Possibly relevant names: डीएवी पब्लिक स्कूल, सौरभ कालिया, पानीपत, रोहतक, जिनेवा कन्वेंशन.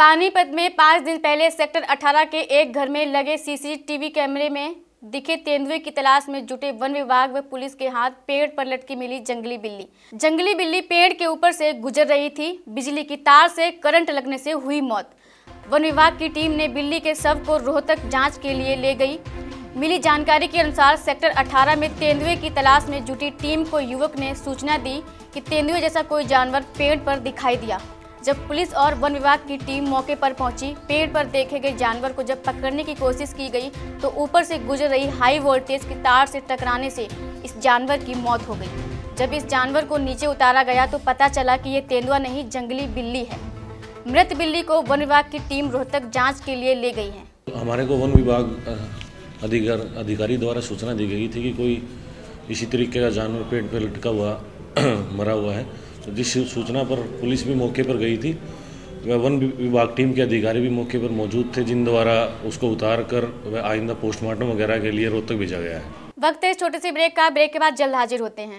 पानीपत में 5 दिन पहले सेक्टर 18 के एक घर में लगे सीसीटीवी कैमरे में दिखे तेंदुए की तलाश में जुटे वन विभाग व पुलिस के हाथ पेड़ पर लटकी मिली जंगली बिल्ली। जंगली बिल्ली पेड़ के ऊपर से गुजर रही थी। बिजली की तार से करंट लगने से हुई मौत। वन विभाग की टीम ने बिल्ली के शव को रोहतक जांच के लिए ले गई। मिली जानकारी के अनुसार सेक्टर 18 में तेंदुए की तलाश में जुटी टीम को युवक ने सूचना दी कि तेंदुए जैसा कोई जानवर पेड़ पर दिखाई दिया। जब पुलिस और वन विभाग की टीम मौके पर पहुंची, पेड़ पर देखे गए जानवर को जब पकड़ने की कोशिश की गई तो ऊपर से गुजर रही हाई वोल्टेज की तार से टकराने से इस जानवर की मौत हो गई। जब इस जानवर को नीचे उतारा गया तो पता चला कि ये तेंदुआ नहीं जंगली बिल्ली है। मृत बिल्ली को वन विभाग की टीम रोहतक जाँच के लिए ले गई है। हमारे को वन विभाग अधिकारी द्वारा सूचना दी गई थी कि कोई इसी तरीके का जानवर पेड़ पर लटका हुआ मरा हुआ है। तो जिस सूचना पर पुलिस भी मौके पर गई थी, वह वन विभाग टीम के अधिकारी भी मौके पर मौजूद थे, जिन द्वारा उसको उतार कर वह आइंदा पोस्टमार्टम वगैरह के लिए रोहतक भेजा गया है। वक्त है छोटे से ब्रेक का। ब्रेक के बाद जल्द हाजिर होते हैं।